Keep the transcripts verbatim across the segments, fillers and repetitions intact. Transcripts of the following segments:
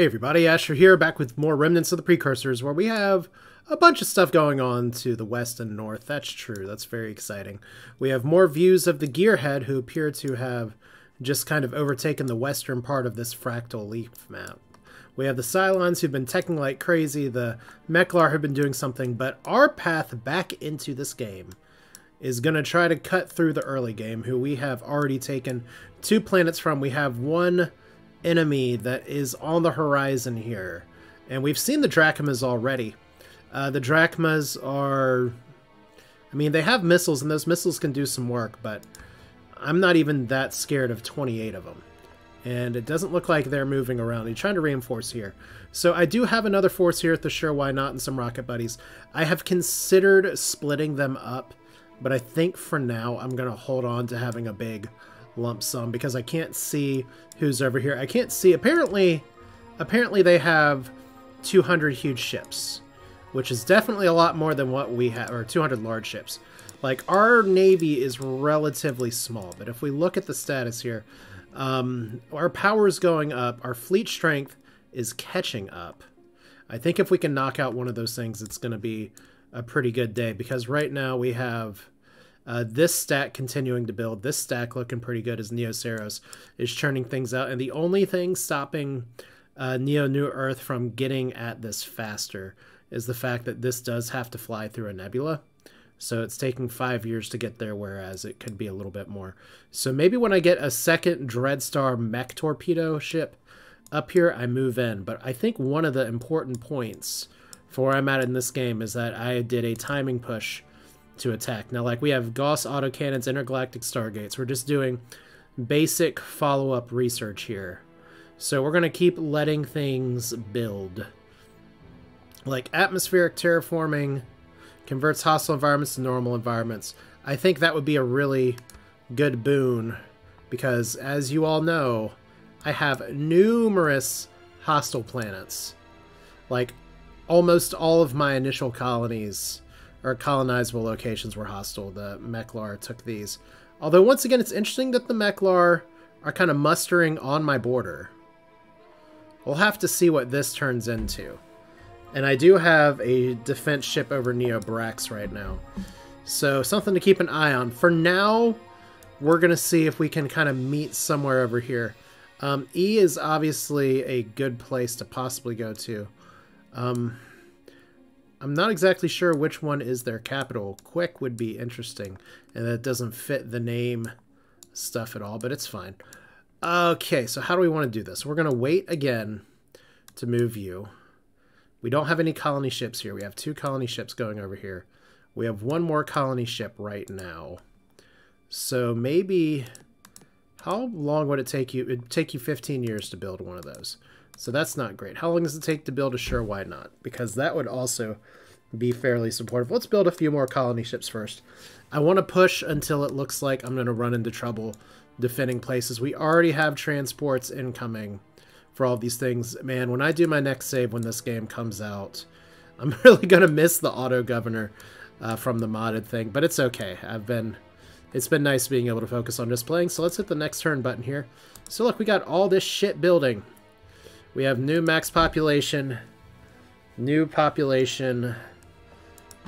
Hey everybody, Asher here, back with more Remnants of the Precursors, where we have a bunch of stuff going on to the west and north. That's true, that's very exciting. We have more views of the Gearhead, who appear to have just kind of overtaken the western part of this Fractal Leaf map. We have the Cylons, who've been teching like crazy, the Meklar, who've been doing something, but our path back into this game is going to try to cut through the early game, who we have already taken two planets from. We have one enemy that is on the horizon here, and we've seen the Drachmas already. Uh, the Drachmas are, I mean, they have missiles, and those missiles can do some work, but I'm not even that scared of twenty-eight of them, and it doesn't look like they're moving around. You're trying to reinforce here, so I do have another force here at the Sure Why Not and some rocket buddies. I have considered splitting them up, but I think for now I'm gonna hold on to having a big lump sum, because I can't see who's over here. I can't see. Apparently, apparently they have two hundred huge ships, which is definitely a lot more than what we have, or two hundred large ships. Like, our navy is relatively small, but if we look at the status here, um, our power is going up. Our fleet strength is catching up. I think if we can knock out one of those things, it's going to be a pretty good day, because right now we have Uh, this stack continuing to build, this stack looking pretty good as Neo Seros is churning things out. And the only thing stopping uh, Neo New Earth from getting at this faster is the fact that this does have to fly through a nebula. So it's taking five years to get there, whereas it could be a little bit more. So maybe when I get a second Dreadstar mech torpedo ship up here, I move in. But I think one of the important points for where I'm at in this game is that I did a timing push to attack. Now, like, we have Gauss, Autocannons, Intergalactic Stargates. We're just doing basic follow-up research here. So we're going to keep letting things build. Like, atmospheric terraforming converts hostile environments to normal environments. I think that would be a really good boon, because, as you all know, I have numerous hostile planets. Like, almost all of my initial colonies or colonizable locations were hostile. The Meklar took these. Although, once again, it's interesting that the Meklar are kind of mustering on my border. We'll have to see what this turns into. And I do have a defense ship over Neo Brax right now, so something to keep an eye on. For now, we're going to see if we can kind of meet somewhere over here. Um, E is obviously a good place to possibly go to. Um... I'm not exactly sure which one is their capital. Quick would be interesting, and that doesn't fit the name stuff at all, but it's fine. Okay, so how do we want to do this? We're going to wait again to move you. We don't have any colony ships here. We have two colony ships going over here. We have one more colony ship right now. So maybe, how long would it take you? It'd take you fifteen years to build one of those. So that's not great. How long does it take to build a Sure Why Not? Because that would also be fairly supportive. Let's build a few more colony ships first. I want to push until it looks like I'm going to run into trouble defending places. We already have transports incoming for all these things. Man, when I do my next save when this game comes out, I'm really going to miss the auto-governor uh, from the modded thing. But it's okay. I've been... It's been nice being able to focus on just playing. So let's hit the next turn button here. So look, we got all this shit building. We have new max population, new population,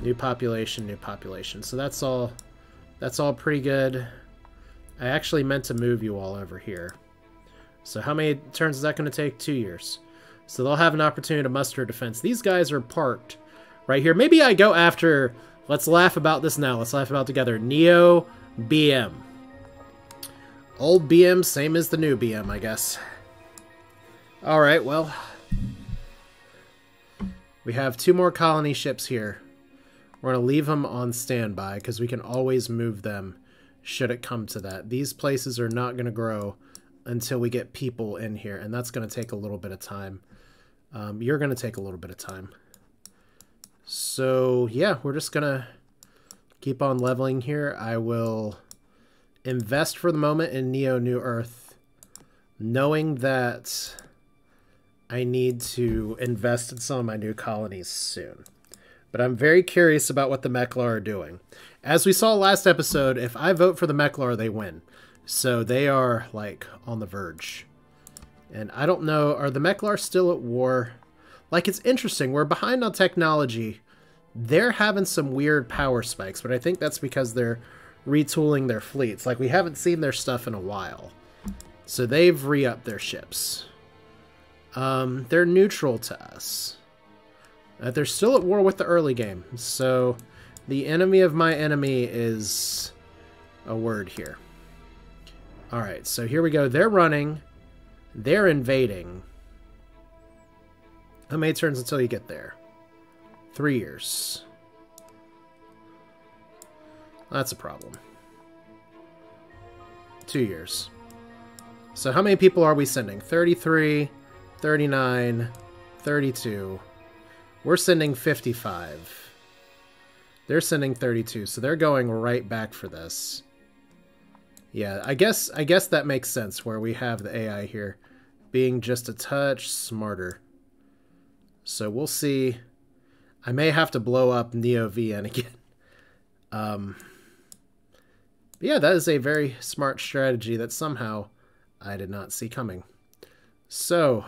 new population, new population. So that's all, that's all pretty good. I actually meant to move you all over here. So how many turns is that going to take? Two years. So they'll have an opportunity to muster defense. These guys are parked right here. Maybe I go after, let's laugh about this now. Let's laugh about together. Neo B M. Old B M, same as the new B M, I guess. Alright, well, we have two more colony ships here. We're going to leave them on standby, because we can always move them should it come to that. These places are not going to grow until we get people in here, and that's going to take a little bit of time. Um, you're going to take a little bit of time. So, yeah, we're just going to keep on leveling here. I will invest for the moment in Neo New Earth, knowing that I need to invest in some of my new colonies soon. But I'm very curious about what the Meklar are doing. As we saw last episode, if I vote for the Meklar, they win. So they are, like, on the verge. And I don't know, are the Meklar still at war? Like, it's interesting. We're behind on technology. They're having some weird power spikes, but I think that's because they're retooling their fleets. Like, we haven't seen their stuff in a while. So they've re-upped their ships. Um, they're neutral to us. Uh, they're still at war with the early game. So the enemy of my enemy is a word here. Alright, so here we go. They're running. They're invading. How many turns until you get there? Three years. That's a problem. Two years. So how many people are we sending? thirty-three, thirty-nine, thirty-two. We're sending fifty-five. They're sending thirty-two, so they're going right back for this. Yeah, I guess I guess that makes sense where we have the A I here being just a touch smarter. So we'll see. I may have to blow up Neo V N again. Um, yeah, that is a very smart strategy that somehow I did not see coming. So,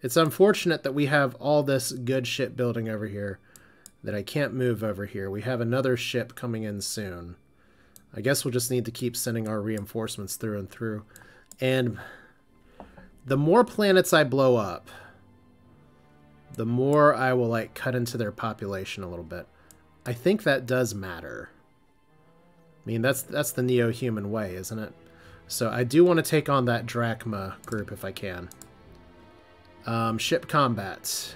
it's unfortunate that we have all this good ship building over here that I can't move over here. We have another ship coming in soon. I guess we'll just need to keep sending our reinforcements through and through. And the more planets I blow up, the more I will, like, cut into their population a little bit. I think that does matter. I mean, that's, that's the NeoHuman way, isn't it? So I do want to take on that Drachma group if I can. Um, ship combat.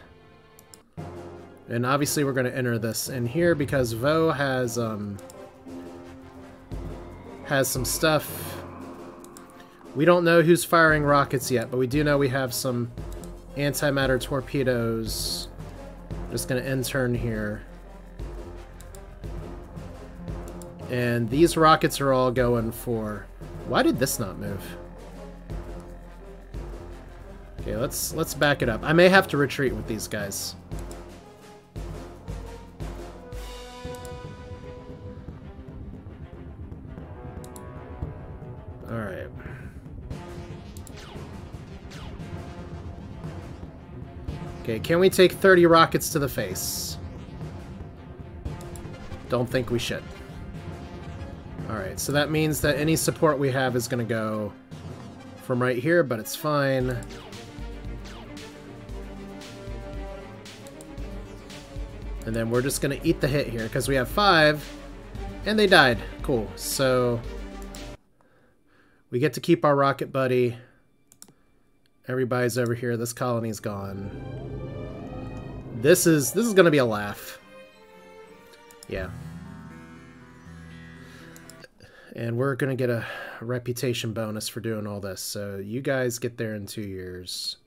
And obviously we're going to enter this in here because Vo has, um, has some stuff. We don't know who's firing rockets yet, but we do know we have some antimatter torpedoes. Just going to end turn here. And these rockets are all going for... Why did this not move? Okay, let's let's back it up. I may have to retreat with these guys. All right. Okay, can we take thirty rockets to the face? Don't think we should. All right, so that means that any support we have is going to go from right here, but it's fine. And then we're just going to eat the hit here because we have five and they died. Cool. So we get to keep our rocket buddy. Everybody's over here. This colony's gone. This is this is going to be a laugh. Yeah. And we're going to get a reputation bonus for doing all this. So you guys get there in two years.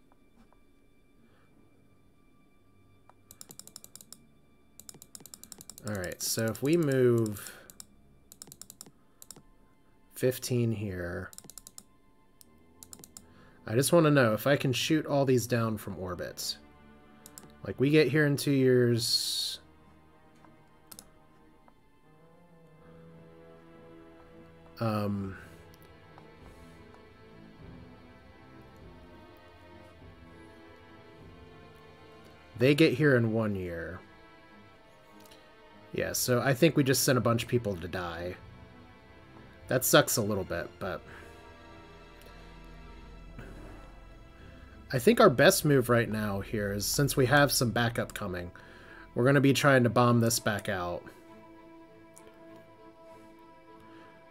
All right, so if we move fifteen here. I just want to know if I can shoot all these down from orbit. Like, we get here in two years... Um, they get here in one year. Yeah, so I think we just sent a bunch of people to die. That sucks a little bit, but... I think our best move right now here is, since we have some backup coming, we're going to be trying to bomb this back out.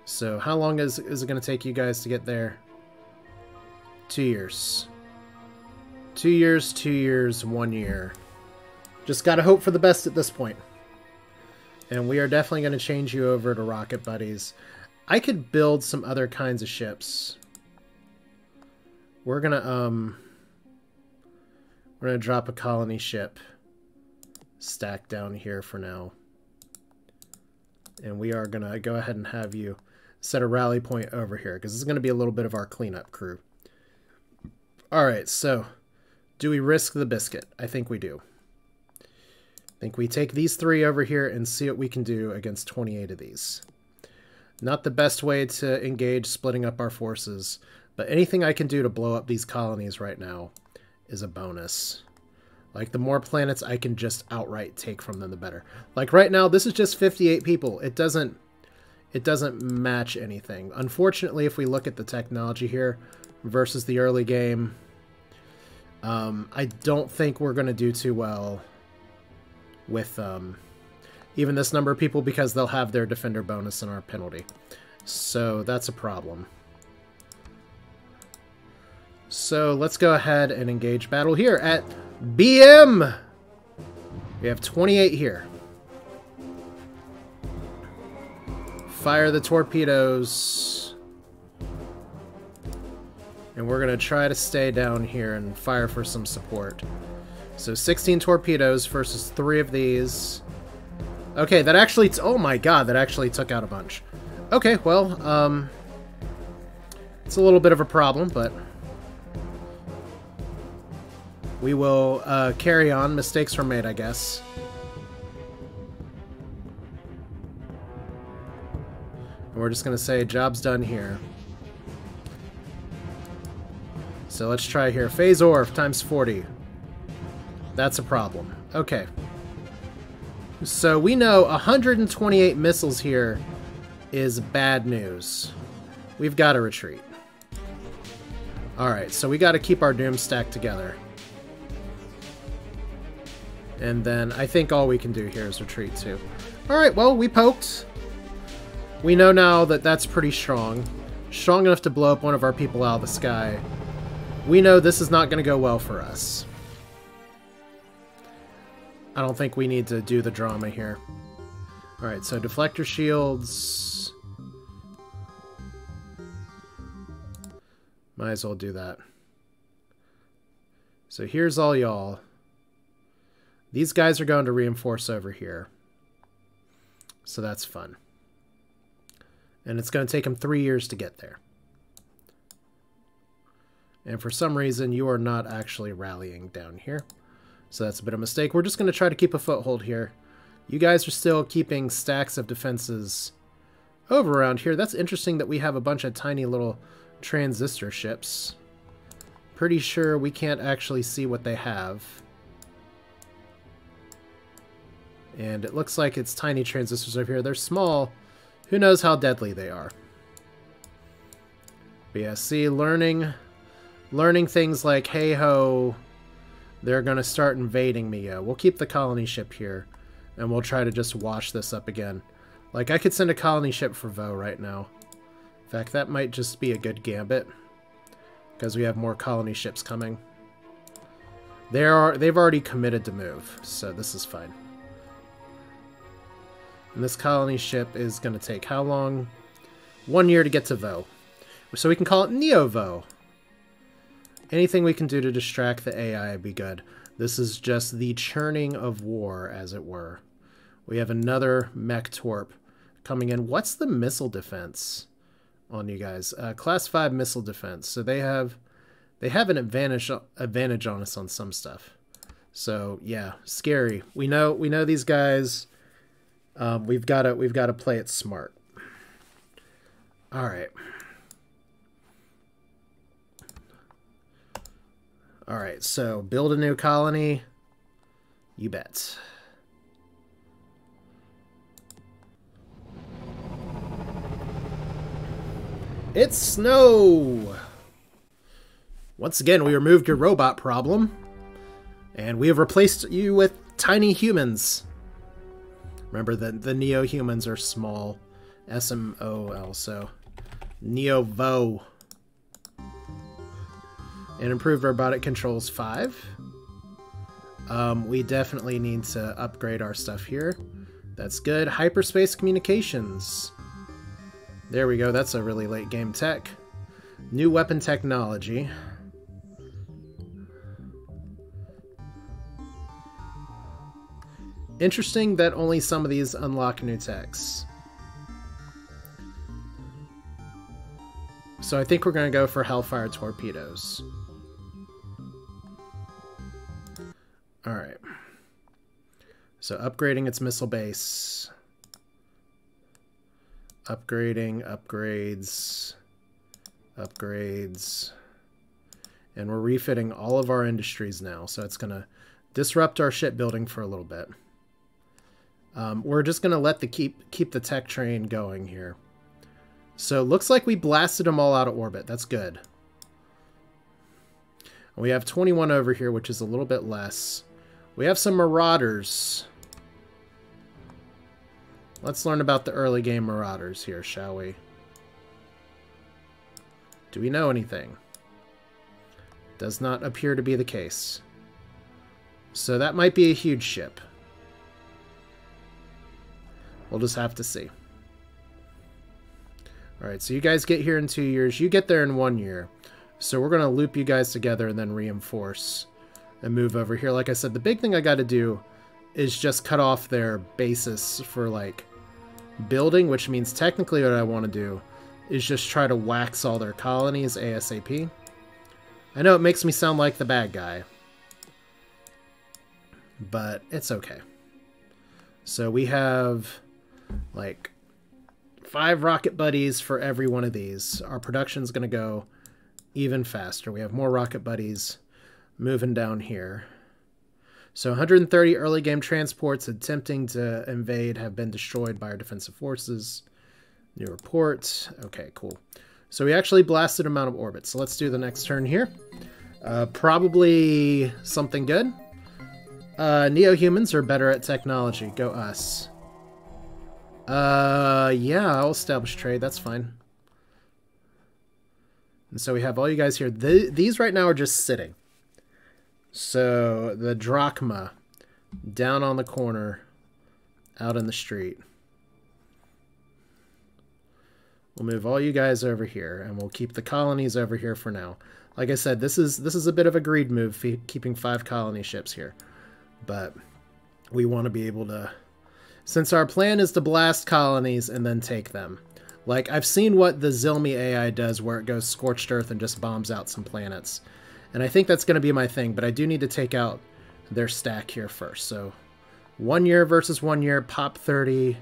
So how long is, is it going to take you guys to get there? Two years. Two years, two years, one year. Just got to hope for the best at this point. And we are definitely going to change you over to Rocket Buddies. I could build some other kinds of ships. We're going to, um... We're going to drop a colony ship stack down here for now. And we are going to go ahead and have you set a rally point over here, because this is going to be a little bit of our cleanup crew. Alright, so do we risk the biscuit? I think we do. I think we take these three over here and see what we can do against twenty-eight of these. Not the best way to engage splitting up our forces, But anything I can do to blow up these colonies right now is a bonus. Like, the more planets I can just outright take from them, the better. Like, right now, this is just fifty-eight people. It doesn't, it doesn't match anything. Unfortunately, if we look at the technology here versus the early game, um, I don't think we're going to do too well with um, even this number of people, because they'll have their defender bonus and our penalty. So that's a problem. So let's go ahead and engage battle here at... B M! We have twenty-eight here. Fire the torpedoes. And we're going to try to stay down here and fire for some support. So sixteen torpedoes versus three of these. Okay, that actually... oh my god, that actually took out a bunch. Okay, well, um... it's a little bit of a problem, but... we will uh, carry on. Mistakes were made, I guess. And we're just going to say, job's done here. So let's try here. Phasor times forty. That's a problem. Okay. So we know one hundred twenty-eight missiles here is bad news. We've got to retreat. Alright, so we got to keep our doom stack together. And then I think all we can do here is retreat too. Alright, well, we poked. We know now that that's pretty strong. Strong enough to blow up one of our people out of the sky. We know this is not going to go well for us. I don't think we need to do the drama here. Alright, so deflector shields. Might as well do that. So here's all y'all. These guys are going to reinforce over here. So that's fun. And it's going to take them three years to get there. And for some reason, you are not actually rallying down here. So that's a bit of a mistake. We're just going to try to keep a foothold here. You guys are still keeping stacks of defenses over around here. That's interesting that we have a bunch of tiny little transistor ships. Pretty sure we can't actually see what they have. And it looks like it's tiny transistors over here. They're small. Who knows how deadly they are? But yeah, see, learning, learning things like, hey ho, they're going to start invading me. We'll keep the colony ship here, and we'll try to just wash this up again. Like, I could send a colony ship for Vo right now. In fact, that might just be a good gambit, because we have more colony ships coming. They are, they've already committed to move, so this is fine. And this colony ship is going to take how long? One year to get to Vo. So we can call it Neo Vo. Anything we can do to distract the A I would be good. This is just the churning of war, as it were. We have another mech torp coming in. What's the missile defense on you guys? Uh, class five missile defense. So they have they have an advantage advantage on us on some stuff. So yeah, scary. We know we know these guys. Um, we've got to we've got to play it smart. All right. All right, so build a new colony. You bet. It's snow. Once again, we removed your robot problem, and we have replaced you with tiny humans. Remember that the NeoHumans are small. S M O L, so Neo Vo. And improved robotic controls five. Um, we definitely need to upgrade our stuff here. That's good. Hyperspace communications. There we go. That's a really late game tech. New weapon technology. Interesting that only some of these unlock new techs. So I think we're going to go for Hellfire Torpedoes. Alright. So upgrading its missile base. Upgrading, upgrades, upgrades. And we're refitting all of our industries now, so it's going to disrupt our shipbuilding for a little bit. Um, we're just going to let the keep keep the tech train going here. So looks like we blasted them all out of orbit. That's good. We have twenty-one over here, which is a little bit less. We have some marauders. Let's learn about the early game marauders here, shall we? Do we know anything? Does not appear to be the case. So that might be a huge ship. We'll just have to see. Alright, so you guys get here in two years. You get there in one year. So we're going to loop you guys together and then reinforce and move over here. Like I said, the big thing I got to do is just cut off their basis for, like, building, which means technically what I want to do is just try to wax all their colonies ASAP. I know it makes me sound like the bad guy, but it's okay. So we have, like, five rocket buddies for every one of these. Our production's going to go even faster. We have more rocket buddies moving down here. So one hundred thirty early game transports attempting to invade have been destroyed by our defensive forces. New report. Okay, cool. So we actually blasted them out of orbit. So let's do the next turn here. Uh, probably something good. Uh, Neo-humans are better at technology. Go us. Uh, yeah, I'll establish trade. That's fine. And so we have all you guys here. Th these right now are just sitting. So the Drachma down on the corner out in the street. We'll move all you guys over here and we'll keep the colonies over here for now. Like I said, this is this is a bit of a greed move, keeping five colony ships here. But we want to be able to, since our plan is to blast colonies and then take them. Like, I've seen what the Zilmi A I does where it goes scorched earth and just bombs out some planets. And I think that's going to be my thing, but I do need to take out their stack here first. So, one year versus one year, pop thirty,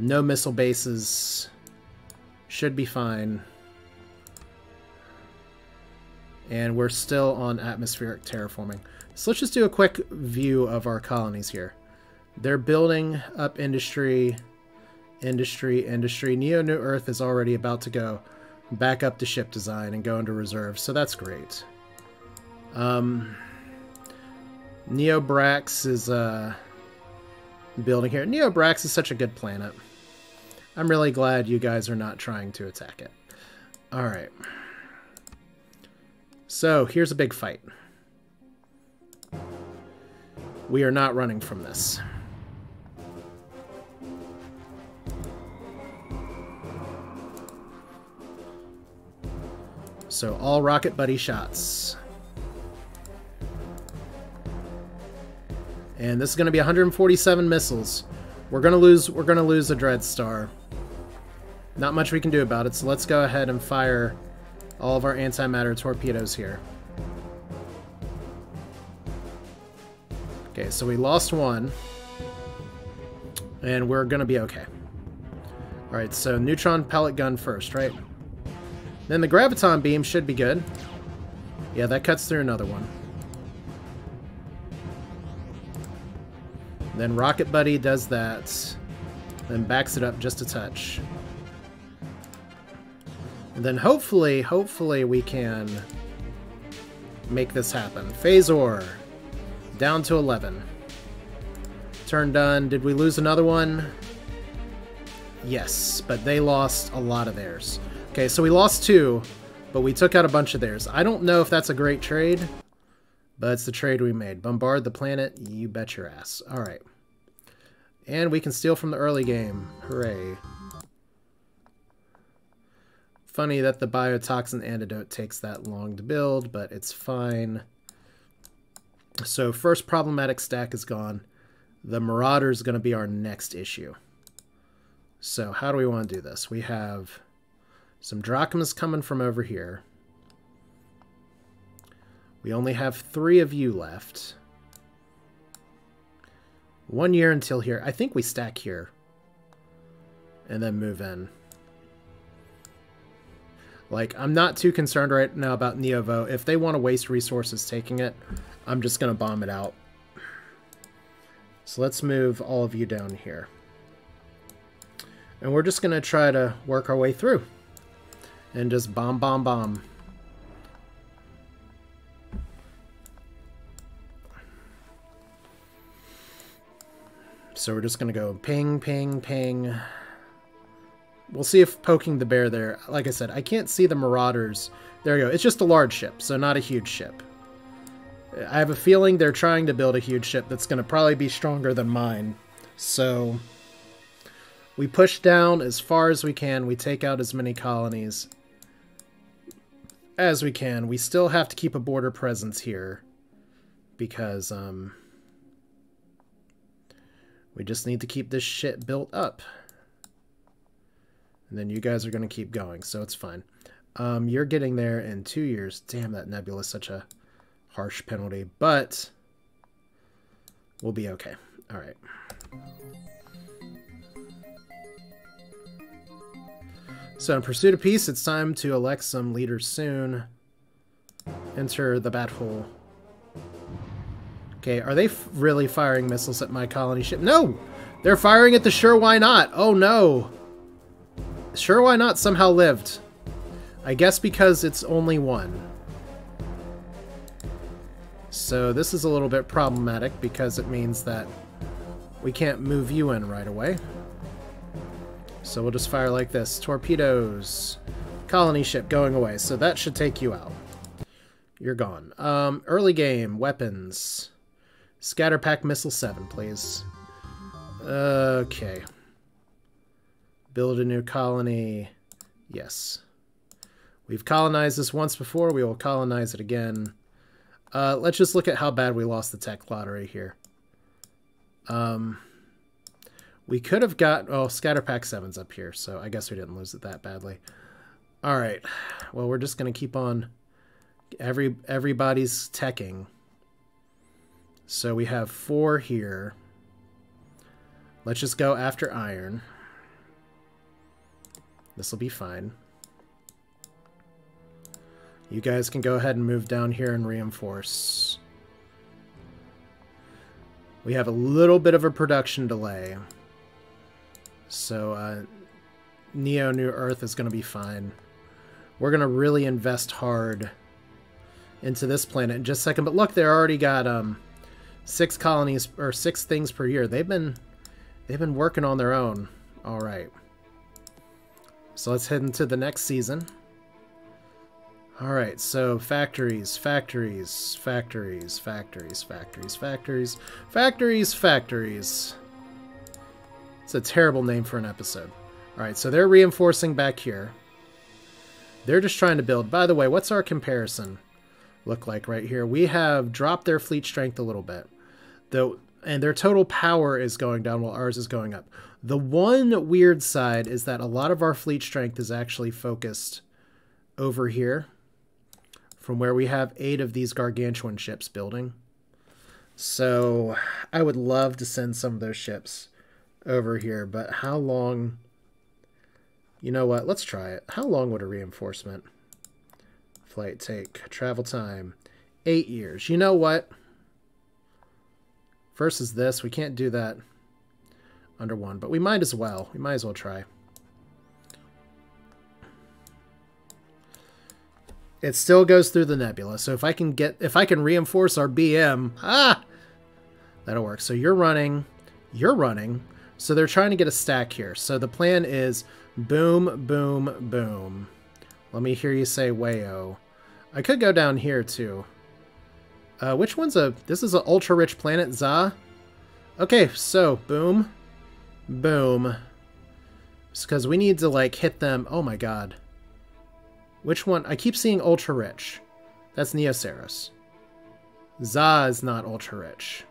no missile bases, should be fine. And we're still on atmospheric terraforming. So let's just do a quick view of our colonies here. They're building up industry, industry, industry. Neo New Earth is already about to go back up to ship design and go into reserve, so that's great. Um, Neo Brax is uh, building here. Neo Brax is such a good planet. I'm really glad you guys are not trying to attack it. Alright. So, here's a big fight. We are not running from this. So, all rocket buddy shots. And this is going to be one hundred forty-seven missiles. We're going to lose we're going to lose a Dreadstar. Not much we can do about it, so let's go ahead and fire all of our antimatter torpedoes here. Okay, so we lost one. And we're going to be okay. Alright, so Neutron Pellet Gun first, right? Then the Graviton Beam should be good. Yeah, that cuts through another one. Then Rocket Buddy does that, then backs it up just a touch. And then hopefully, hopefully we can make this happen. Phasor, down to eleven. Turn done. Did we lose another one? Yes, but they lost a lot of theirs. Okay, so we lost two, but we took out a bunch of theirs. I don't know if that's a great trade. But it's the trade we made. Bombard the planet, you bet your ass. Alright. And we can steal from the early game. Hooray. Funny that the biotoxin antidote takes that long to build, but it's fine. So first problematic stack is gone. The Marauder is going to be our next issue. So how do we want to do this? We have some Drachmas coming from over here. We only have three of you left. One year until here. I think we stack here. And then move in. Like, I'm not too concerned right now about Neo Vo. If they want to waste resources taking it, I'm just going to bomb it out. So let's move all of you down here. And we're just going to try to work our way through. And just bomb, bomb, bomb. So we're just going to go ping, ping, ping. We'll see if poking the bear there... Like I said, I can't see the Marauders. There we go. It's just a large ship, so not a huge ship. I have a feeling they're trying to build a huge ship that's going to probably be stronger than mine. So... we push down as far as we can. We take out as many colonies as we can. We still have to keep a border presence here because um, we just need to keep this shit built up. And then you guys are going to keep going, so it's fine. Um, you're getting there in two years. Damn, that nebula is such a harsh penalty, but we'll be okay. All right. So in pursuit of peace, it's time to elect some leaders soon. Enter the battle. Okay, are they f really firing missiles at my colony ship? No! They're firing at the Sure Why Not! Oh no! Sure Why Not somehow lived. I guess because it's only one. So this is a little bit problematic because it means that we can't move you in right away. So we'll just fire like this. Torpedoes. Colony ship going away. So that should take you out. You're gone. Um, early game. Weapons. Scatter Pack Missile seven, please. Okay. Build a new colony. Yes. We've colonized this once before. We will colonize it again. Uh, let's just look at how bad we lost the tech lottery here. Um... We could have got... Oh, Scatter Pack seven's up here, so I guess we didn't lose it that badly. All right. Well, we're just going to keep on... Every everybody's teching. So we have four here. Let's just go after iron. This will be fine. You guys can go ahead and move down here and reinforce. We have a little bit of a production delay. So, uh, Neo New Earth is going to be fine. We're going to really invest hard into this planet in just a second. But look, they already got, um, six colonies, or six things per year. They've been, they've been working on their own. All right. So let's head into the next season. All right, so factories, factories, factories, factories, factories, factories, factories, factories. It's a terrible name for an episode. Alright, so they're reinforcing back here. They're just trying to build. By the way, what's our comparison look like right here? We have dropped their fleet strength a little bit. Though, and their total power is going down while ours is going up. The one weird side is that a lot of our fleet strength is actually focused over here. From where we have eight of these gargantuan ships building. So, I would love to send some of those ships over here, but how long... You know what? Let's try it. How long would a reinforcement flight take? Travel time. Eight years. You know what? Versus this. We can't do that under one, but we might as well. We might as well try. It still goes through the nebula, so if I can get... If I can reinforce our B M... Ah! That'll work. So you're running. You're running. So they're trying to get a stack here. So the plan is boom, boom, boom. Let me hear you say wayo. I could go down here too. Uh, which one's a... This is an ultra-rich planet, Za. Okay, so boom, boom. It's because we need to like hit them. Oh my god. Which one? I keep seeing ultra-rich. That's Neo Seros. Za is not ultra-rich.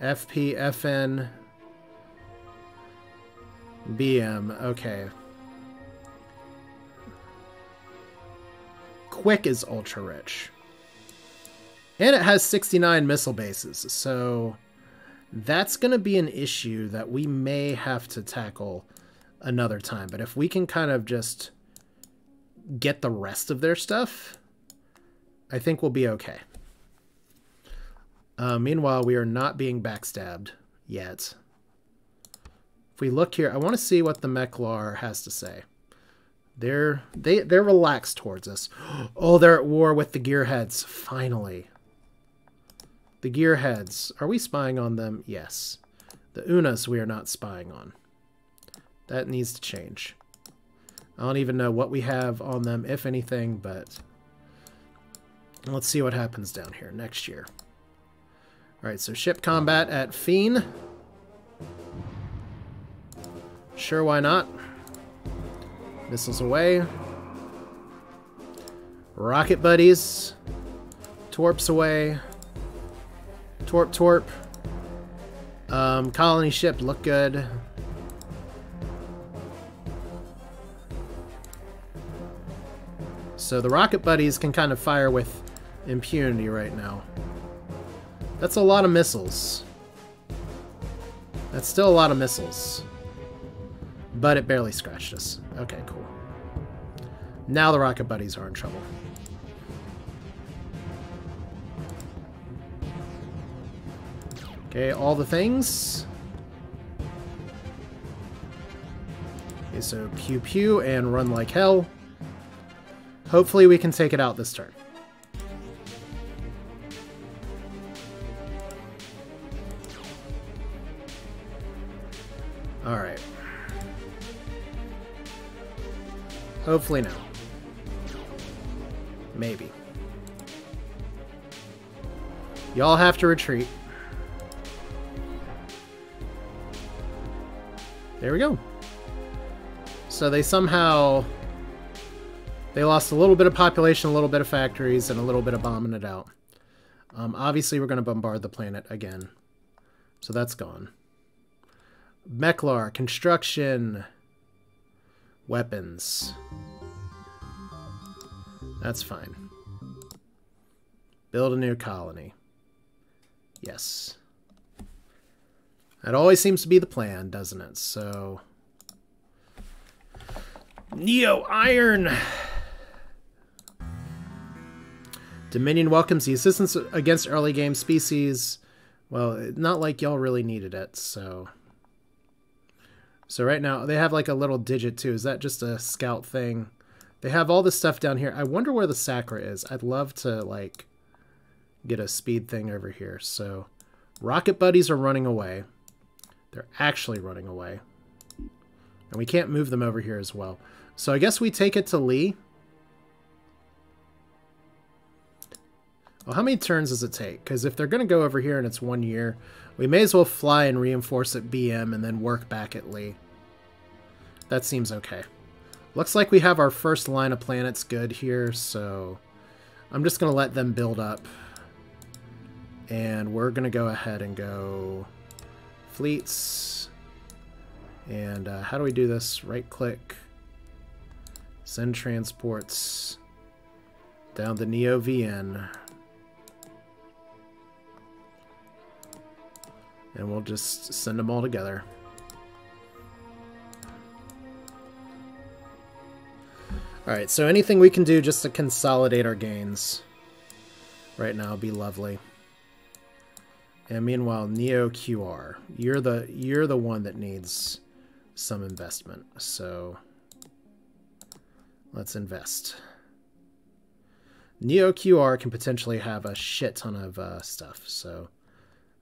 F P, F N... B M, okay. Quick is ultra-rich. And it has sixty-nine missile bases, so that's going to be an issue that we may have to tackle another time. But if we can kind of just get the rest of their stuff, I think we'll be okay. Uh, meanwhile, we are not being backstabbed yet. If we look here, I want to see what the Meklar has to say. They're, they, they're relaxed towards us. Oh, they're at war with the Gearheads, finally. The Gearheads. Are we spying on them? Yes. The Unas we are not spying on. That needs to change. I don't even know what we have on them, if anything, but let's see what happens down here next year. Alright, so ship combat at Fiend. Sure, why not? Missiles away. Rocket buddies. Torps away. Torp, torp. Um, colony ship, look good. So the rocket buddies can kind of fire with impunity right now. That's a lot of missiles. That's still a lot of missiles. But it barely scratched us. Okay, cool. Now the rocket buddies are in trouble. Okay, all the things. Okay, so pew pew and run like hell. Hopefully we can take it out this turn. Alright. Hopefully not. Maybe. Y'all have to retreat. There we go. So they somehow... They lost a little bit of population, a little bit of factories, and a little bit of bombing it out. Um, obviously, we're going to bombard the planet again. So that's gone. Meklar, construction, weapons. That's fine. Build a new colony. Yes. That always seems to be the plan, doesn't it? So... Neo Iron! Dominion welcomes the assistance against early game species. Well, not like y'all really needed it, so... So right now, they have like a little digit too. Is that just a scout thing? They have all this stuff down here. I wonder where the Sacra is. I'd love to, like, get a speed thing over here. So, rocket buddies are running away. They're actually running away. And we can't move them over here as well. So I guess we take it to Lee. Well, how many turns does it take? Because if they're going to go over here and it's one year, we may as well fly and reinforce at B M and then work back at Lee. That seems okay. Looks like we have our first line of planets good here, so I'm just going to let them build up. And we're going to go ahead and go fleets. And uh, how do we do this? Right-click. Send transports down to Neo V N. And we'll just send them all together. Alright, so anything we can do just to consolidate our gains right now would be lovely. And meanwhile, Neo Q R. You're the, you're the one that needs some investment, so let's invest. Neo Q R can potentially have a shit ton of uh, stuff, so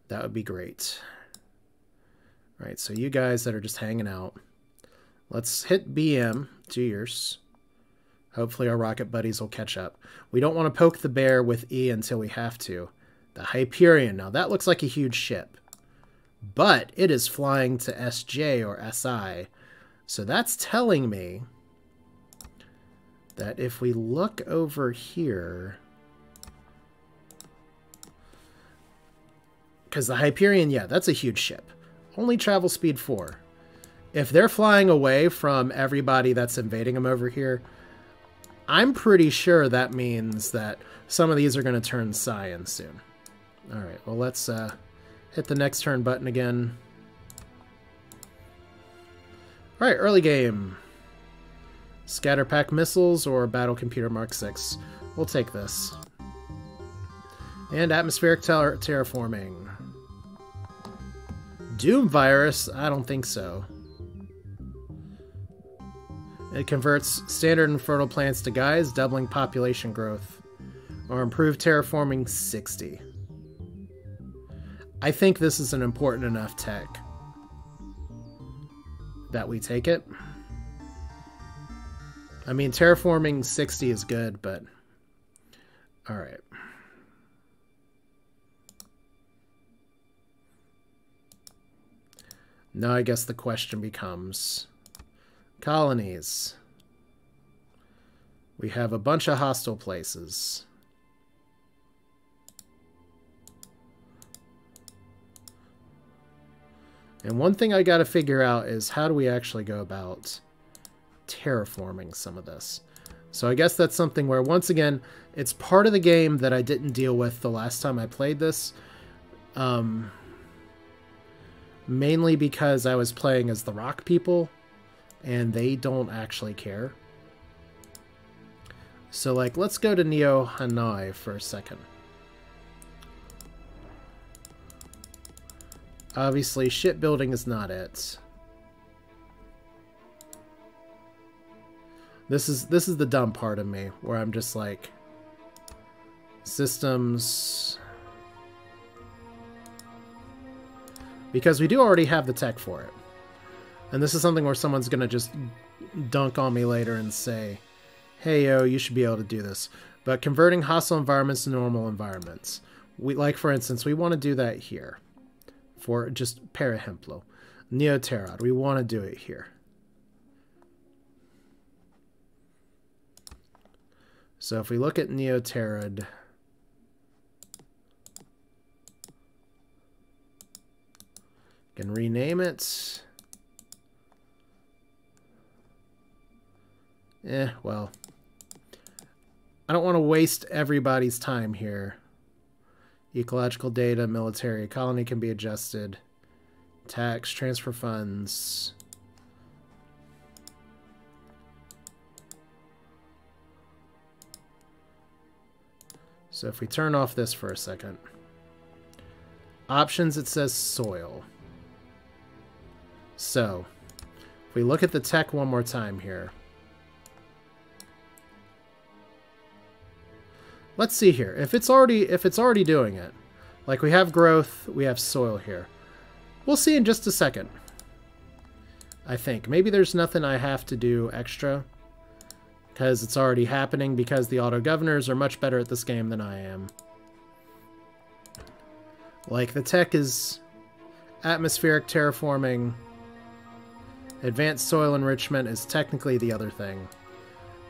that would be great. All right, so you guys that are just hanging out, let's hit B M, two years. Hopefully our rocket buddies will catch up. We don't want to poke the bear with E until we have to. The Hyperion, now that looks like a huge ship. But it is flying to S J or S I. So that's telling me that if we look over here... Because the Hyperion, yeah, that's a huge ship. Only travel speed four. If they're flying away from everybody that's invading them over here, I'm pretty sure that means that some of these are going to turn Scion soon. Alright, well let's... Uh, hit the next turn button again. Alright, early game. Scatter Pack Missiles or Battle Computer Mark six. We'll take this. And Atmospheric ter Terraforming. Doom Virus? I don't think so. It converts standard and fertile plants to guys, doubling population growth. Or improved terraforming sixty. I think this is an important enough tech that we take it. I mean, terraforming sixty is good, but... Alright. Now I guess the question becomes... Colonies. We have a bunch of hostile places. And one thing I gotta figure out is how do we actually go about terraforming some of this. So I guess that's something where, once again, it's part of the game that I didn't deal with the last time I played this. Um, mainly because I was playing as the rock people, and they don't actually care. So, like, let's go to Neo Hanoi for a second. Obviously, shipbuilding is not it. This is this is the dumb part of me, where I'm just like... Systems... Because we do already have the tech for it. And this is something where someone's going to just dunk on me later and say, hey, yo, you should be able to do this. But converting hostile environments to normal environments. We, like, for instance, we want to do that here. For just per ejemplo, Neoterrod. We want to do it here. So if we look at Neoterrod, can rename it. Eh, well, I don't want to waste everybody's time here. Ecological data, military, colony can be adjusted. Tax, transfer funds. So if we turn off this for a second. Options, it says soil. So, if we look at the tech one more time here. Let's see here. If it's already if it's already doing it. Like, we have growth, we have soil here. We'll see in just a second. I think. Maybe there's nothing I have to do extra. Because it's already happening, because the auto-governors are much better at this game than I am. Like, the tech is atmospheric terraforming. Advanced soil enrichment is technically the other thing.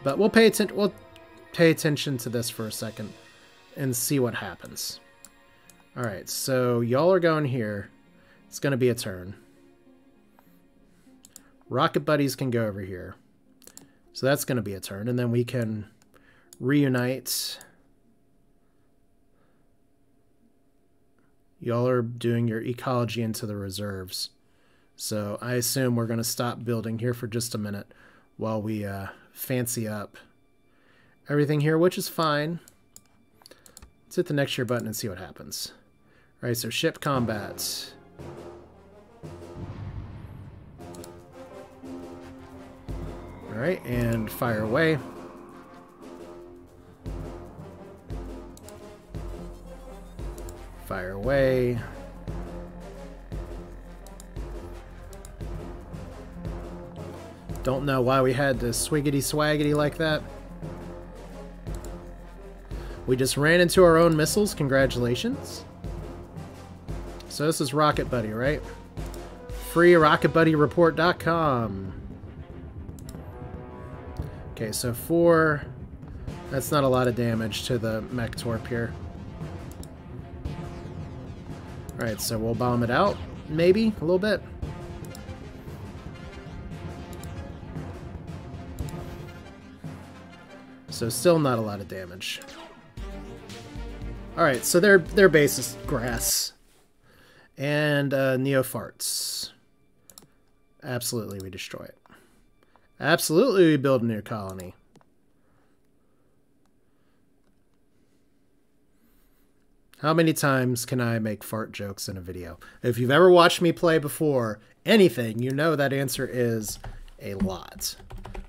But we'll pay attention... We'll pay attention to this for a second and see what happens. Alright, so y'all are going here. It's going to be a turn. Rocket buddies can go over here. So that's going to be a turn, and then we can reunite. Y'all are doing your ecology into the reserves. So I assume we're going to stop building here for just a minute while we uh, fancy up everything here, which is fine. Let's hit the next year button and see what happens. Alright, so ship combat. Alright, and fire away. Fire away. Don't know why we had to swiggity swaggity like that. We just ran into our own missiles, congratulations. So this is Rocket Buddy, right? Free rocket buddy report dot com. Okay, so four, that's not a lot of damage to the mech torp here. Alright, so we'll bomb it out, maybe, a little bit. So still not a lot of damage. Alright, so their their base is grass. And uh, Neo farts. Absolutely, we destroy it. Absolutely, we build a new colony. How many times can I make fart jokes in a video? If you've ever watched me play before anything, you know that answer is a lot.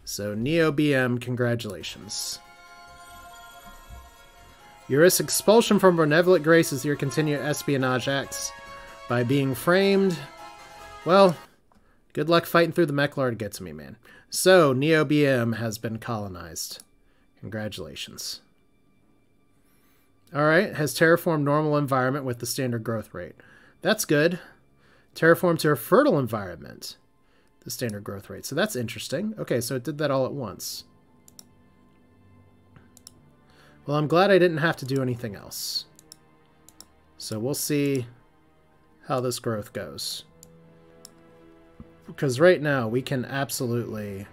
So Neo B M, congratulations. Your expulsion from Benevolent Grace is your continued espionage acts by being framed. Well, good luck fighting through the Meklar to get to me, man. So Neo B M has been colonized. Congratulations. Alright, has terraformed normal environment with the standard growth rate. That's good. Terraformed to a fertile environment. The standard growth rate. So that's interesting. Okay, so it did that all at once. Well, I'm glad I didn't have to do anything else. So we'll see how this growth goes. Because right now, we can absolutely...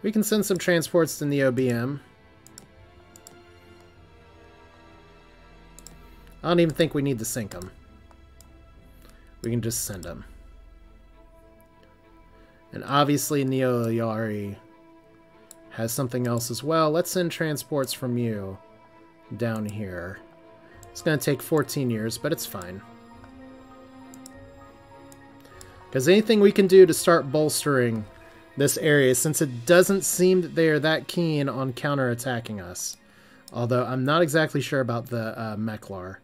We can send some transports to Neo B M. I don't even think we need to sink them. We can just send them. And obviously Neo Yari has something else as well. Let's send transports from you down here. It's going to take fourteen years, but it's fine. Because anything we can do to start bolstering this area, since it doesn't seem that they are that keen on counterattacking us. Although I'm not exactly sure about the uh, Meklar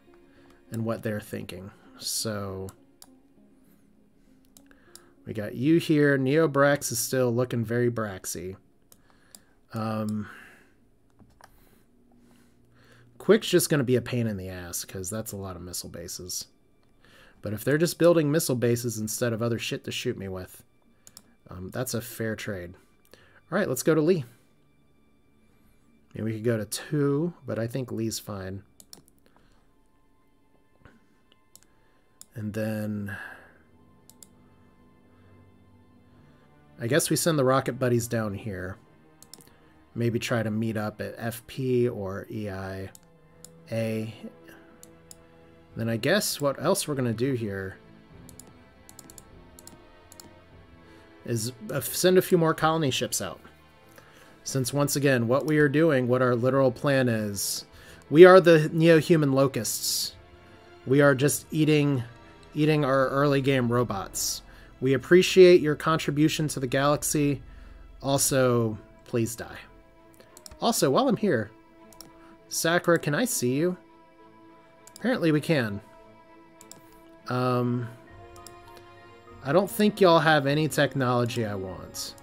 and what they're thinking. So we got you here. Neo Brax is still looking very Braxy. Um, Quick's just going to be a pain in the ass because that's a lot of missile bases. But if they're just building missile bases instead of other shit to shoot me with, Um, that's a fair trade. All right, let's go to Lee. Maybe we could go to two, but I think Lee's fine. And then... I guess we send the rocket buddies down here. Maybe try to meet up at F P or E I A. Then I guess what else we're going to do here is send a few more colony ships out. Since once again, what we are doing, what our literal plan is, we are the NeoHuman locusts. We are just eating, eating our early game robots. We appreciate your contribution to the galaxy. Also, please die. Also, while I'm here, Sakura, can I see you? Apparently we can. Um... I don't think y'all have any technology I want.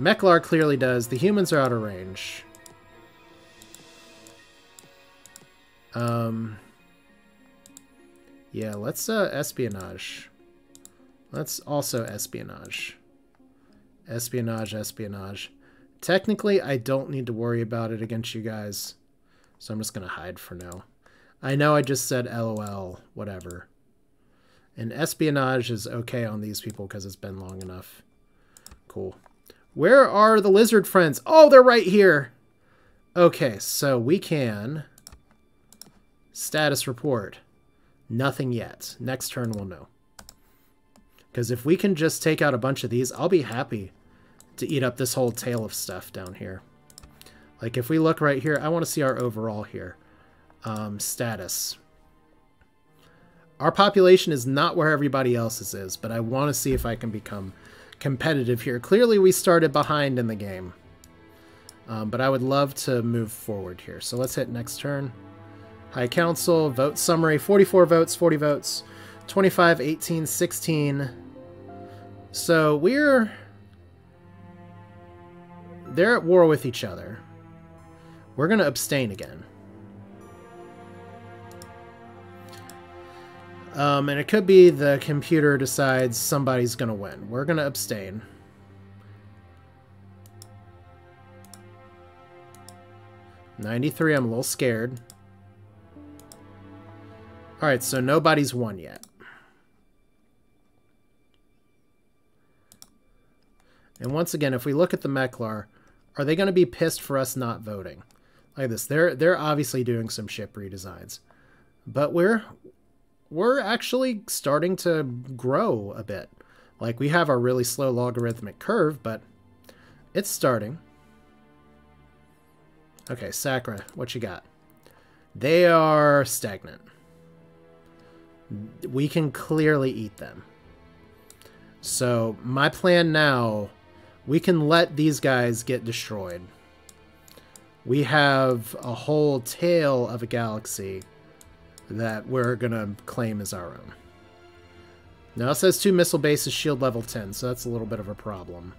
Meklar clearly does. The humans are out of range. Um, yeah, let's uh, espionage. Let's also espionage. Espionage, espionage. Technically, I don't need to worry about it against you guys, so I'm just going to hide for now. I know I just said LOL, whatever. And espionage is okay on these people because it's been long enough. Cool. Where are the lizard friends? Oh, they're right here. Okay, so we can... Status report. Nothing yet. Next turn we'll know. Because if we can just take out a bunch of these, I'll be happy to eat up this whole tail of stuff down here. Like, if we look right here, I want to see our overall here. Um, status. Our population is not where everybody else's is, but I want to see if I can become competitive here. Clearly, we started behind in the game, um, but I would love to move forward here. So let's hit next turn. High Council, vote summary, forty-four votes, forty votes, twenty-five, eighteen, sixteen. So we're... They're at war with each other. We're going to abstain again. Um, and it could be the computer decides somebody's going to win. We're going to abstain. ninety-three, I'm a little scared. Alright, so nobody's won yet. And once again, if we look at the Meklar, are they going to be pissed for us not voting? Look at this. They're they're obviously doing some ship redesigns, but we're we're actually starting to grow a bit. Like, we have our really slow logarithmic curve, but it's starting. Okay, Sacra, what you got? They are stagnant. We can clearly eat them. So my plan now, we can let these guys get destroyed. We have a whole tail of a galaxy that we're going to claim as our own. Now, it says two missile bases, shield level ten, so that's a little bit of a problem.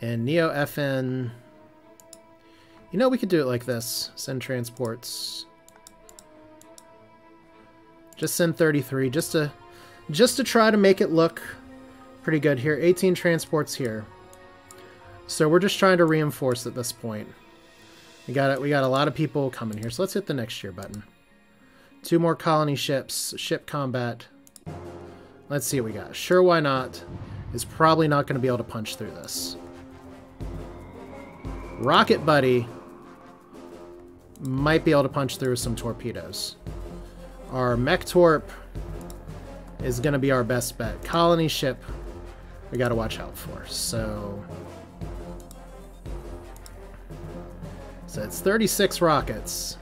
And Neo F N... You know, we could do it like this. Send transports. Just send thirty-three, just to, just to try to make it look pretty good here. eighteen transports here. So we're just trying to reinforce at this point. We got it. We got a lot of people coming here, so let's hit the next year button. Two more colony ships. Ship combat. Let's see what we got. Sure, why not? Is probably not going to be able to punch through this. Rocket Buddy might be able to punch through some torpedoes. Our Mech Torp is going to be our best bet. Colony ship, we got to watch out for. So, so it's thirty-six rockets.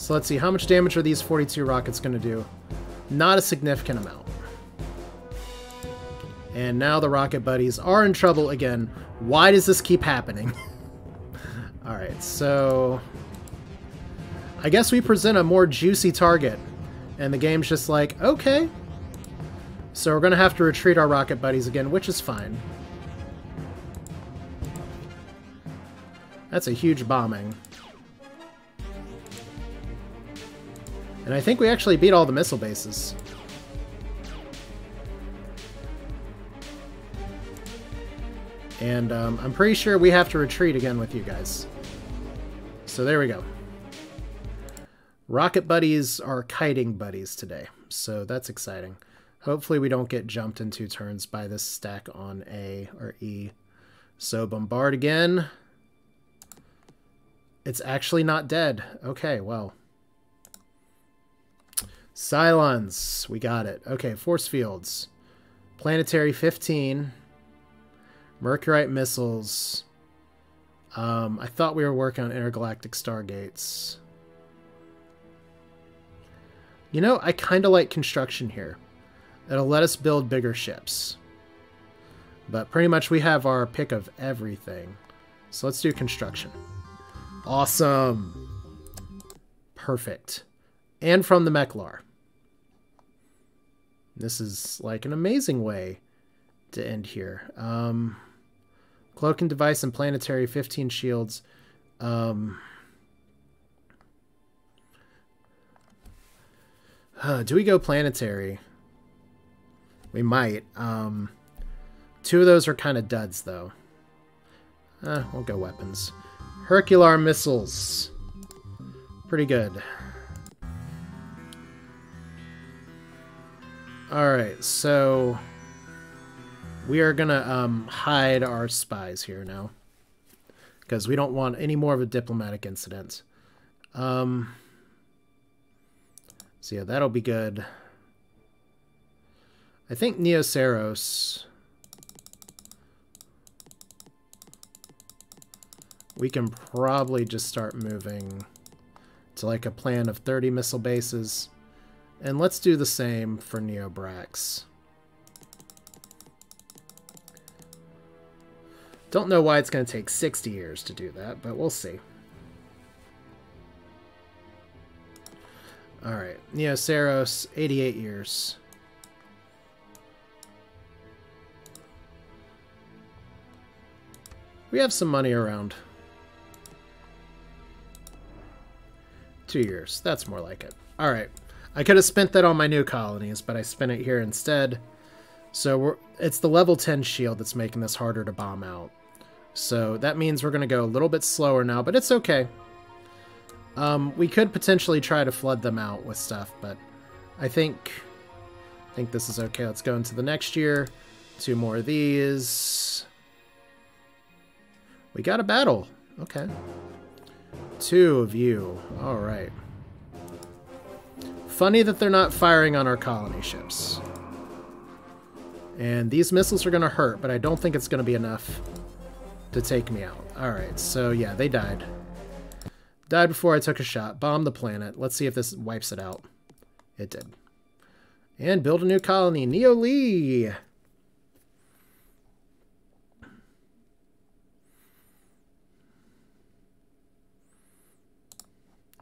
So let's see, how much damage are these forty-two rockets going to do? Not a significant amount. And now the Rocket Buddies are in trouble again. Why does this keep happening? Alright, so... I guess we present a more juicy target. And the game's just like, okay. So we're going to have to retreat our Rocket Buddies again, which is fine. That's a huge bombing. And I think we actually beat all the missile bases. And um, I'm pretty sure we have to retreat again with you guys. So there we go. Rocket Buddies are kiting buddies today. So that's exciting. Hopefully we don't get jumped in two turns by this stack on A or E. So bombard again. It's actually not dead. Okay, well. Cylons. We got it. Okay, force fields. Planetary fifteen. Mercurite missiles. Um, I thought we were working on Intergalactic Stargates. You know, I kind of like construction here. It'll let us build bigger ships. But pretty much we have our pick of everything. So let's do construction. Awesome. Perfect. And from the Meklar. This is like an amazing way to end here. Um... Cloaking device and planetary fifteen shields. Um, uh, do we go planetary? We might. Um, two of those are kind of duds, though. Uh, we'll go weapons. Hercular missiles. Pretty good. Alright, so... We are going to um, hide our spies here now, because we don't want any more of a diplomatic incident. Um, so yeah, that'll be good. I think Neo Seros, we can probably just start moving to like a plan of thirty missile bases. And let's do the same for Neo Brax. Don't know why it's going to take sixty years to do that, but we'll see. Alright, Neo Seros, eighty-eight years. We have some money around. Two years, that's more like it. Alright, I could have spent that on my new colonies, but I spent it here instead. So we're, it's the level ten shield that's making this harder to bomb out. So that means we're going to go a little bit slower now, but it's okay. Um, we could potentially try to flood them out with stuff, but I think I think this is okay. Let's go into the next year. Two more of these. We got a battle. Okay. Two of you. All right. Funny that they're not firing on our colony ships. And these missiles are going to hurt, but I don't think it's going to be enough to take me out. All right. So, yeah, they died. Died before I took a shot. Bombed the planet. Let's see if this wipes it out. It did. And build a new colony. Neo Lee!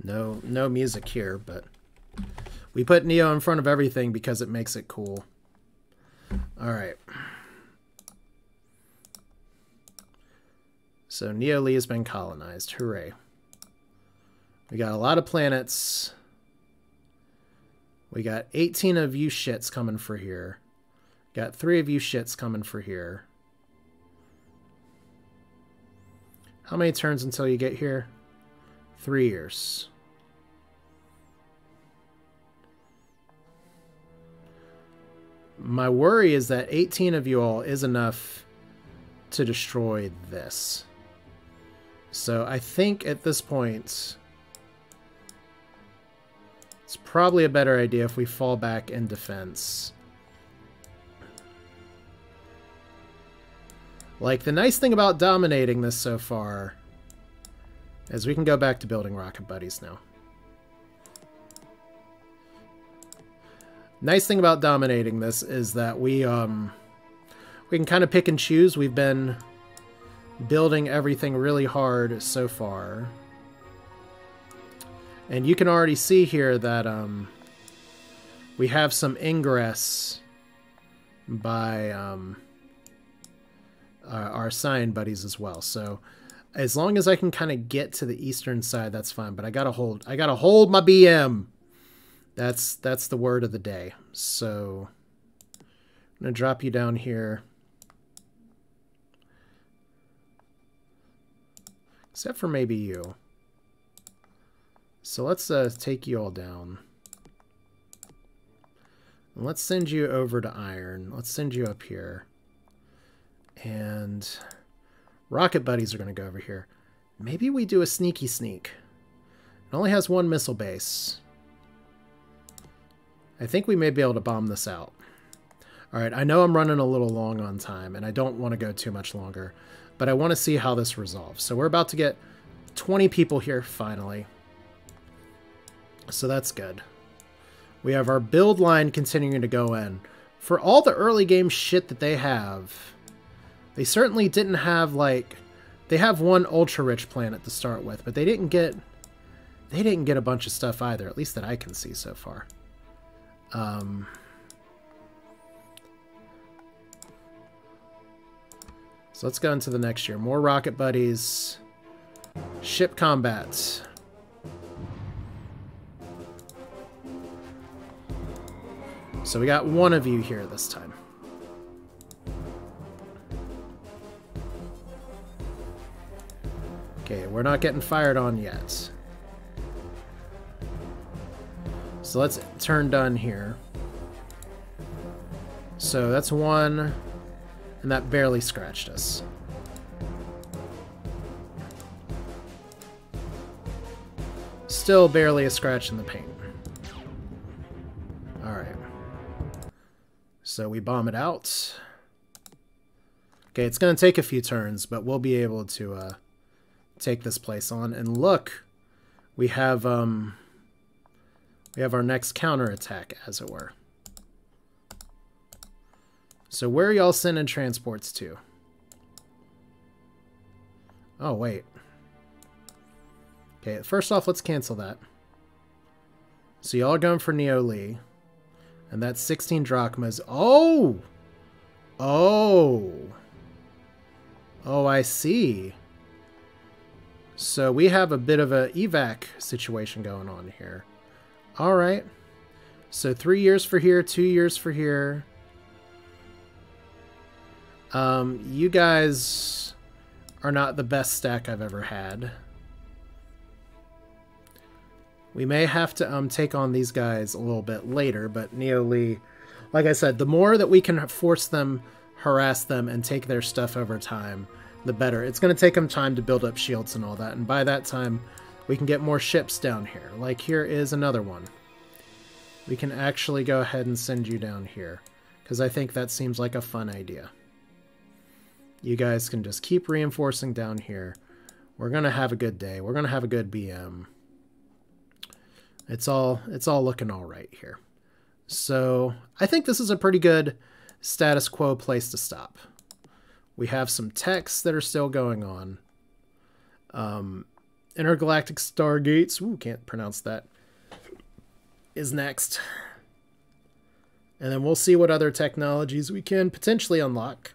No, no music here, but we put Neo in front of everything because it makes it cool. All right. So Neo Lee has been colonized. Hooray. We got a lot of planets. We got eighteen of you shits coming for here. Got three of you shits coming for here. How many turns until you get here? Three years. My worry is that eighteen of you all is enough to destroy this. So I think at this point, it's probably a better idea if we fall back in defense. Like, the nice thing about dominating this so far is we can go back to building rocket buddies now. Nice thing about dominating this is that we um, we can kind of pick and choose. We've been building everything really hard so far. And you can already see here that um, we have some ingress by um, uh, our sign buddies as well. So as long as I can kind of get to the eastern side, that's fine. But I gotta hold. I gotta hold my B M. That's that's the word of the day. So I'm gonna drop you down here. Except for maybe you. So let's uh, take you all down. And let's send you over to Iron. Let's send you up here. And rocket buddies are going to go over here. Maybe we do a sneaky sneak. It only has one missile base. I think we may be able to bomb this out. All right, I know I'm running a little long on time, and I don't want to go too much longer. But I want to see how this resolves. So we're about to get twenty people here, finally. So that's good. We have our build line continuing to go in. For all the early game shit that they have, they certainly didn't have, like, they have one ultra-rich planet to start with, but they didn't get, they didn't get a bunch of stuff either, at least that I can see so far. Um, so let's go into the next year. More rocket buddies. Ship combats. So we got one of you here this time. Okay, we're not getting fired on yet. So let's turn done here. So that's one, and that barely scratched us. Still barely a scratch in the paint. So we bomb it out. Okay, it's going to take a few turns, but we'll be able to uh, take this place on. And look, we have um, we have our next counterattack, as it were. So where are y'all sending transports to? Oh, wait. Okay, first off, let's cancel that. So y'all are going for Neo Lee. And that's sixteen drachmas. Oh! Oh! Oh, I see. So we have a bit of an evac situation going on here. Alright. So three years for here, two years for here. Um, you guys are not the best stack I've ever had. We may have to um, take on these guys a little bit later, but Neo Lee, like I said, the more that we can force them, harass them, and take their stuff over time, the better. It's going to take them time to build up shields and all that, and by that time we can get more ships down here. Like here is another one. We can actually go ahead and send you down here, because I think that seems like a fun idea. You guys can just keep reinforcing down here. We're going to have a good day. We're going to have a good B M. It's all, it's all looking all right here. So I think this is a pretty good status quo place to stop. We have some techs that are still going on. Um, Intergalactic Stargates, ooh, can't pronounce that, is next. And then we'll see what other technologies we can potentially unlock.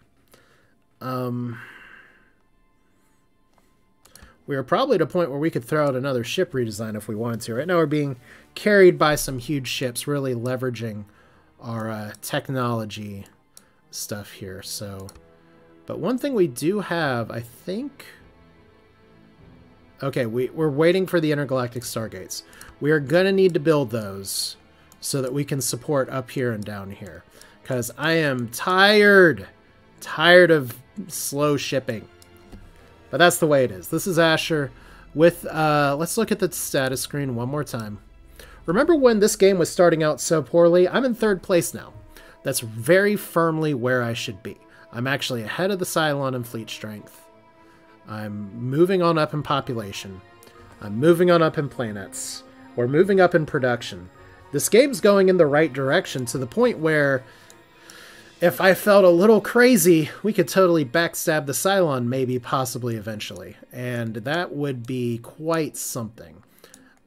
Um, we are probably at a point where we could throw out another ship redesign if we wanted to. Right now we're being carried by some huge ships, really leveraging our uh, technology stuff here. So, but one thing we do have, I think... Okay, we, we're waiting for the Intergalactic Stargates. We are going to need to build those so that we can support up here and down here. Because I am tired, tired of slow shipping. But that's the way it is. This is Asher with, uh, let's look at the status screen one more time. Remember when this game was starting out so poorly? I'm in third place now. That's very firmly where I should be. I'm actually ahead of the Cylon in fleet strength. I'm moving on up in population. I'm moving on up in planets. We're moving up in production. This game's going in the right direction to the point where if I felt a little crazy, we could totally backstab the Cylon maybe, possibly, eventually. And that would be quite something.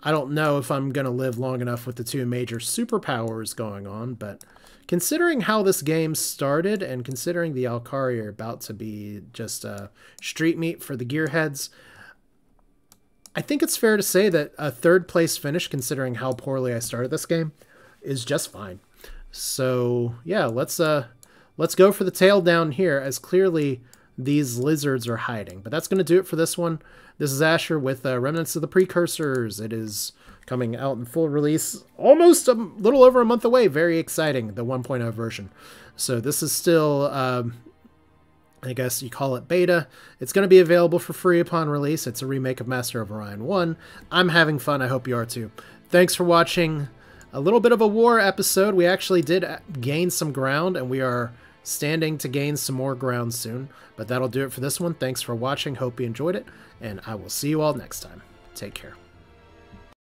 I don't know if I'm going to live long enough with the two major superpowers going on, but considering how this game started and considering the Alkari are about to be just uh, street meat for the Gearheads, I think it's fair to say that a third place finish, considering how poorly I started this game, is just fine. So yeah, let's uh, let's go for the tail down here, as clearly these lizards are hiding. But that's going to do it for this one. This is Asher with uh, Remnants of the Precursors. It is coming out in full release, almost a little over a month away. Very exciting, the one point oh version. So this is still, um, I guess you call it beta. It's going to be available for free upon release. It's a remake of Master of Orion one. I'm having fun. I hope you are too. Thanks for watching. A little bit of a war episode. We actually did gain some ground, and we are standing to gain some more ground soon. But that'll do it for this one. Thanks for watching. Hope you enjoyed it, and I will see you all next time. Take care.